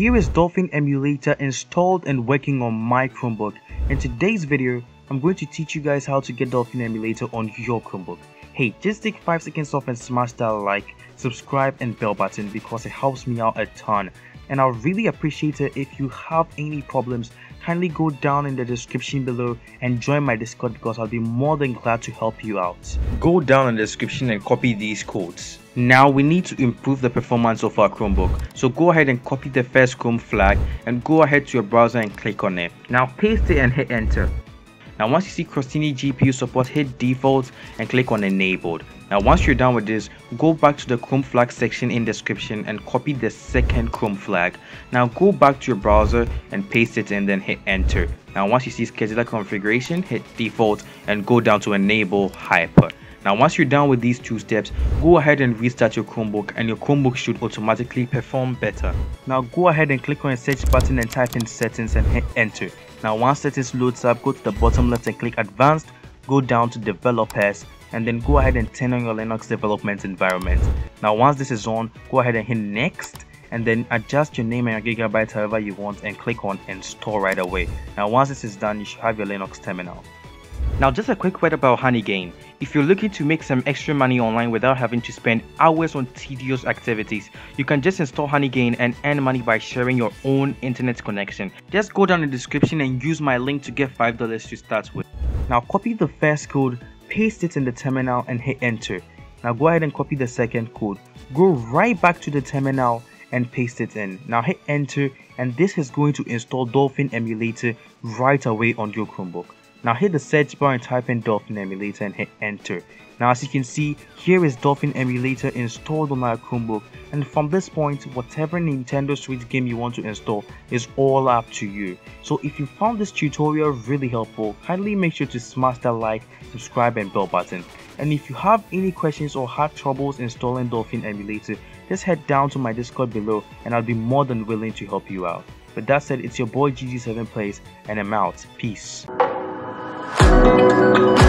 Here is Dolphin Emulator installed and working on my Chromebook. In today's video, I'm going to teach you guys how to get Dolphin Emulator on your Chromebook. Hey, just take 5 seconds off and smash that like, subscribe and bell button because it helps me out a ton. And I'll really appreciate it if you have any problems, kindly go down in the description below and join my Discord because I'll be more than glad to help you out. Go down in the description and copy these codes. Now we need to improve the performance of our Chromebook. So go ahead and copy the first Chrome flag and go ahead to your browser and click on it. Now paste it and hit enter. Now once you see Crostini GPU support, hit default and click on enabled. Now once you're done with this, go back to the Chrome flag section in description and copy the second Chrome flag. Now go back to your browser and paste it and then hit enter. Now once you see scheduler configuration, hit default and go down to enable hyper. Now once you're done with these two steps, go ahead and restart your Chromebook and your Chromebook should automatically perform better. Now go ahead and click on the search button and type in settings and hit enter. Now once settings loads up, go to the bottom left and click advanced, go down to developers and then go ahead and turn on your Linux development environment. Now once this is on, go ahead and hit next and then adjust your name and your gigabyte however you want and click on install right away. Now once this is done, you should have your Linux terminal. Now just a quick word about Honeygain. If you're looking to make some extra money online without having to spend hours on tedious activities, you can just install Honeygain and earn money by sharing your own internet connection. Just go down in the description and use my link to get $5 to start with. Now copy the first code, paste it in the terminal and hit enter. Now go ahead and copy the second code, go right back to the terminal and paste it in. Now hit enter and this is going to install Dolphin Emulator right away on your Chromebook. Now hit the search bar and type in Dolphin Emulator and hit enter. Now as you can see, here is Dolphin Emulator installed on my Chromebook, and from this point, whatever Nintendo Switch game you want to install is all up to you. So if you found this tutorial really helpful, kindly make sure to smash that like, subscribe and bell button. And if you have any questions or had troubles installing Dolphin Emulator, just head down to my Discord below and I'll be more than willing to help you out. With that said, it's your boy Gd7playz and I'm out. Peace. Thank you.